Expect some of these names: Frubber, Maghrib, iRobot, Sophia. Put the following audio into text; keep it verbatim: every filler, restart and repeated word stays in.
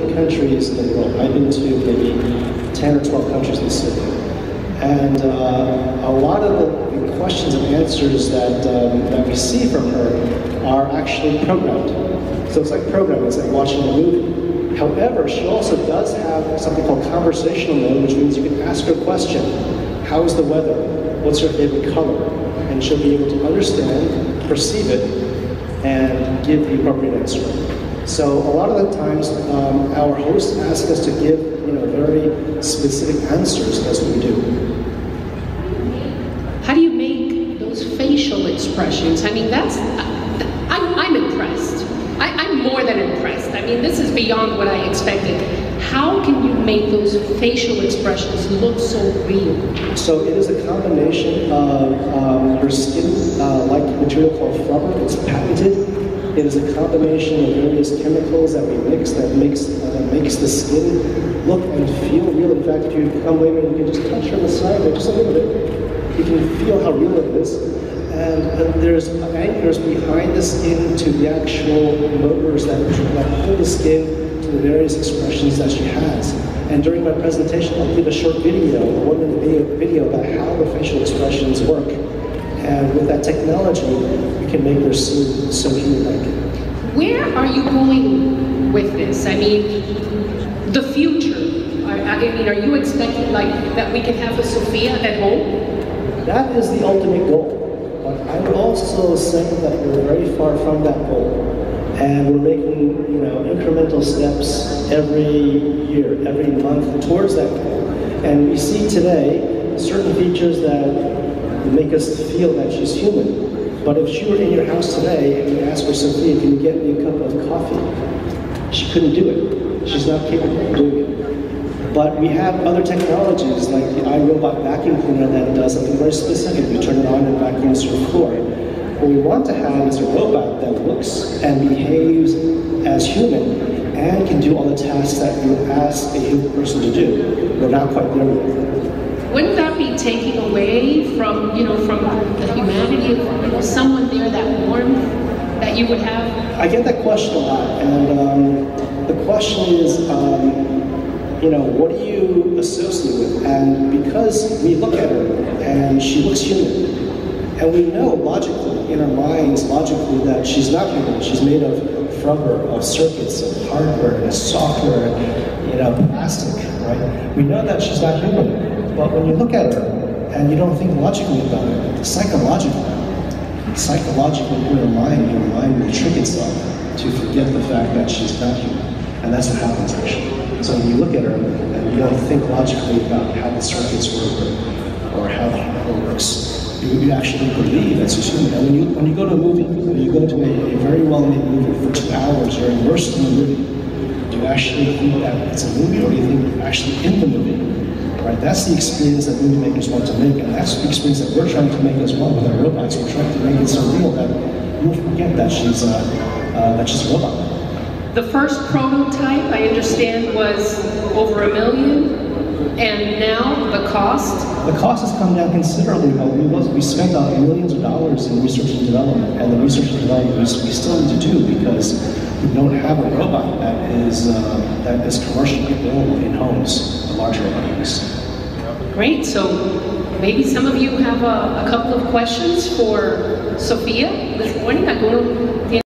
the countries in the world. I've been to maybe ten or twelve countries in the city. And uh, a lot of the, the questions and answers that, um, that we see from her are actually programmed. So it's like programming, it's like watching a movie. However, she also does have something called conversational mode, which means you can ask her a question. How is the weather? What's her favorite color? And she'll be able to understand, perceive it, and give the appropriate answer. So a lot of the times, um, our hosts ask us to give, you know, very specific answers. That's what we do. How do you make those facial expressions? I mean, that's I'm, I'm impressed. I, I'm more than impressed. I mean, this is beyond what I expected. How can you make those facial expressions look so real? So it is a combination of um, your skin-like uh, material called Frubber. It's patented. It is a combination of various chemicals that we mix that makes uh, that makes the skin look and feel real. In fact, if you come away and you can just touch her on the side there just a little bit, you can feel how real it is. And, and there's anchors behind the skin to the actual motors that, that pull the skin to the various expressions that she has. And during my presentation, I'll give a short video, a one-minute video, video about how the facial expressions work. And with that technology, we can make her so, so human-like. Where are you going with this? I mean, the future. I, I mean, are you expecting like that we can have a Sophia at home? That is the ultimate goal. But I'm also saying that we're very far from that goal. And we're making, you know, incremental steps every year, every month towards that goal. And we see today certain features that make us feel that she's human. But if she were in your house today and you asked her, Sophia, can you get me a cup of coffee? She couldn't do it. She's not capable of doing it. But we have other technologies like the iRobot vacuum cleaner that does something very specific. You turn it on and vacuums your floor. What we want to have is a robot that looks and behaves as human and can do all the tasks that you ask a human person to do. We're not quite there yet. Wouldn't that be taking away from, you know, from the humanity of someone there, that warmth that you would have? I get that question a lot, and um, the question is, um, you know, what do you associate with? And because we look at her, and she looks human, and we know logically, in our minds, logically, that she's not human. She's made of rubber, of circuits, of hardware, of software, you know, plastic, right? We know that she's not human. But when you look at her, and you don't think logically about it, psychologically, psychologically in your mind, your mind will trick itself to forget the fact that she's not human. And that's what happens, actually. So when you look at her, and you don't think logically about how the circuits work, or, or how the hardware works, you, you actually believe that she's human. And when you, when you go to a movie, when you go to a, a very well-made movie for two hours, you're immersed in the movie, do you actually think that it's a movie, or do you think you're actually in the movie? Right? That's the experience that movie makers want to make, and that's the experience that we're trying to make as well with our robots. We're trying to make it so real that you'll forget that she's, uh, uh, that she's a robot. The first prototype, I understand, was over a million, and now the cost? The cost has come down considerably. We, was, we spent uh, millions of dollars in research and development, and the research and development we still need to do because we don't have a robot that is, uh, that is commercially available in homes. Larger audience. Great, so maybe some of you have a, a couple of questions for Sophia this morning. I'm going to